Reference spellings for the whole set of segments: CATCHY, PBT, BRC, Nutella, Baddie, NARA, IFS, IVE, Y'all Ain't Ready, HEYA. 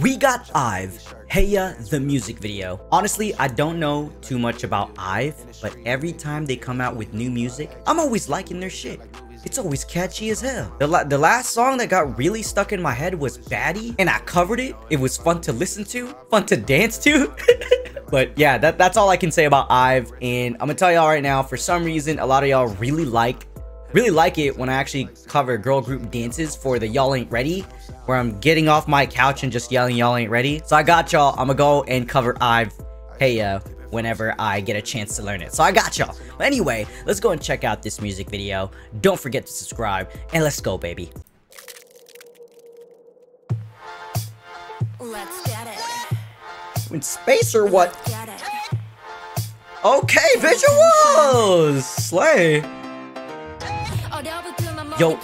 We got IVE, HEYA the music video. Honestly, I don't know too much about IVE, but every time they come out with new music, I'm always liking their shit. It's always catchy as hell. The last song that got really stuck in my head was Baddie, and I covered it. It was fun to listen to, fun to dance to. But yeah, that's all I can say about IVE, and I'm gonna tell y'all right now, for some reason, a lot of y'all really like it when I actually cover girl group dances for the Y'all Ain't Ready, where I'm getting off my couch and just yelling Y'all Ain't Ready. So I got y'all, I'm gonna go and cover IVE, HEYA whenever I get a chance to learn it. So I got y'all. But anyway, let's go and check out this music video. Don't forget to subscribe, and let's go, baby. Let's get it. You in space or what? Okay, visuals! Slay! Yo. No.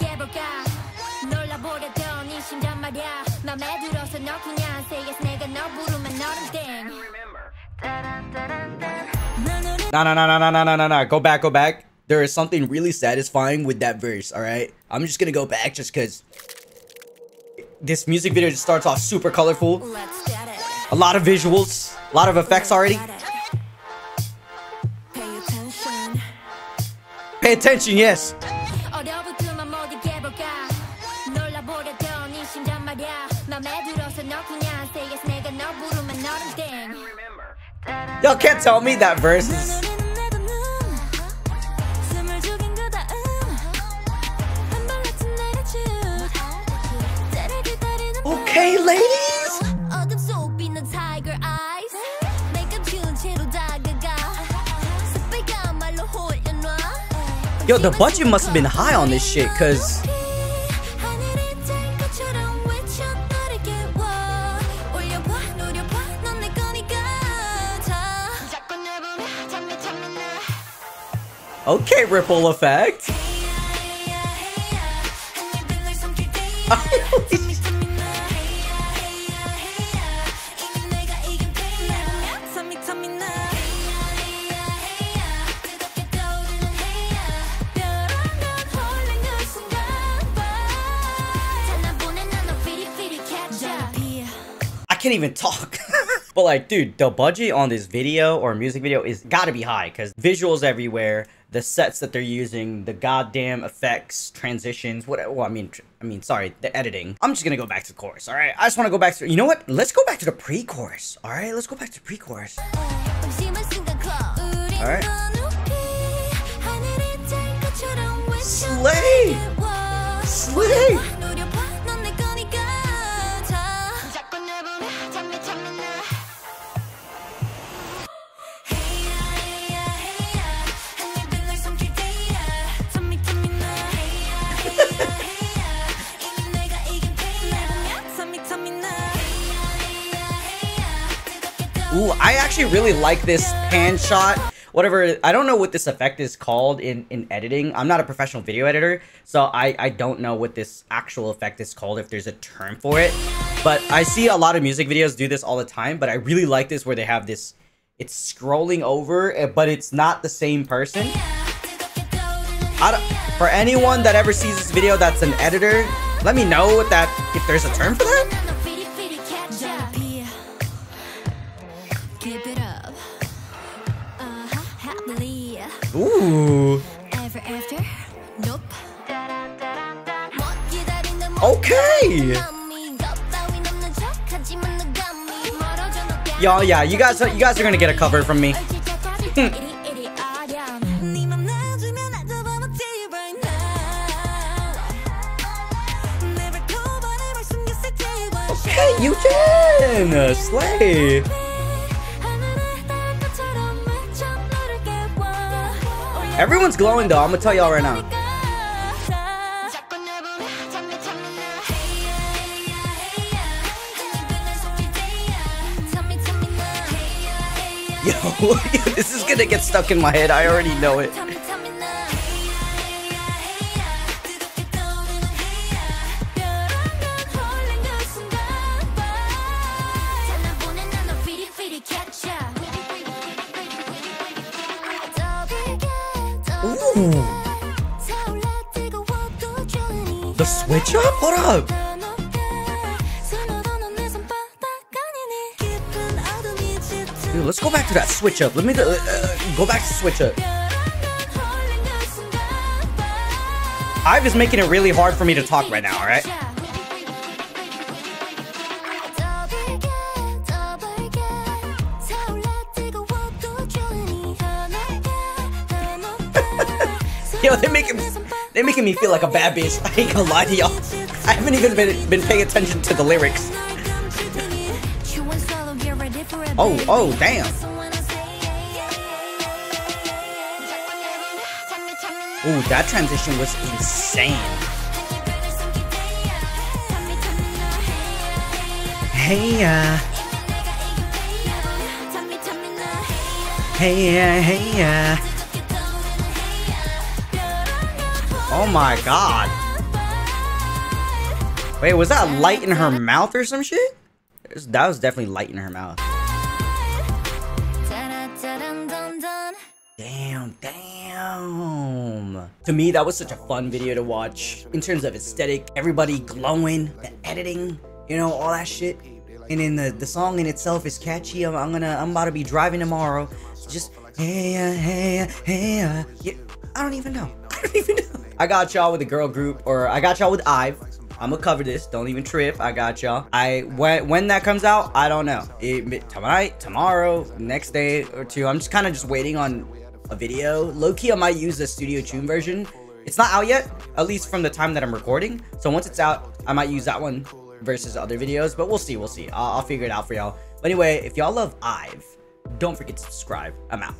Go back. There is something really satisfying with that verse, alright? I'm just gonna go back just because this music video just starts off super colorful. A lot of visuals, a lot of effects already. Pay attention, yes. Y'all can't tell me that verse is... Okay, ladies? Yo, the budget must have been high on this shit, cause... Okay, ripple effect. I can't even talk. But like, dude, the budget on this video or music video is gotta be high, because visuals everywhere, the sets that they're using, the goddamn effects, transitions, whatever. Well, I mean, sorry, the editing. I'm just gonna go back to the chorus, all right? I just wanna go back to, you know what? Let's go back to the pre-chorus, all right? Let's go back to the pre-chorus. All right. Slay! Slay! Ooh, I actually really like this pan shot, whatever. I don't know what this effect is called in editing. I'm not a professional video editor, so I don't know what this actual effect is called, if there's a term for it. But I see a lot of music videos do this all the time, but I really like this where they have this, it's scrolling over, but it's not the same person. For anyone that ever sees this video that's an editor, let me know what that, if there's a term for that. Ooh. Okay. Y'all, yeah, you guys are gonna get a cover from me. Okay, you can slay. Everyone's glowing though, I'm gonna tell y'all right now. Yo, this is gonna get stuck in my head, I already know it. Ooh. The switch up? What up? Let's go back to that switch up. Let me go back to switch up. IVE is making it really hard for me to talk right now, alright? Yo, they're making me feel like a bad bitch. I ain't gonna lie to y'all. I haven't even been paying attention to the lyrics. Oh, damn. Ooh, that transition was insane. Hey-ya. Hey-ya, hey-ya. Oh my god. Wait, was that light in her mouth or some shit? That was definitely light in her mouth. Damn. To me, that was such a fun video to watch in terms of aesthetic, everybody glowing, the editing, you know, all that shit. And then the song in itself is catchy. I'm about to be driving tomorrow. Just hey-ya, hey-ya, hey-ya. Yeah, I don't even know. I got y'all with a girl group, or I got y'all with IVE. I'ma cover this. Don't even trip. I got y'all. When that comes out, I don't know. Tonight, tomorrow, next day or two. I'm just kind of just waiting on a video. Low-key, I might use the Studio Tune version. It's not out yet, at least from the time that I'm recording. So once it's out, I might use that one versus other videos. But we'll see. I'll figure it out for y'all. But anyway, if y'all love IVE, don't forget to subscribe. I'm out.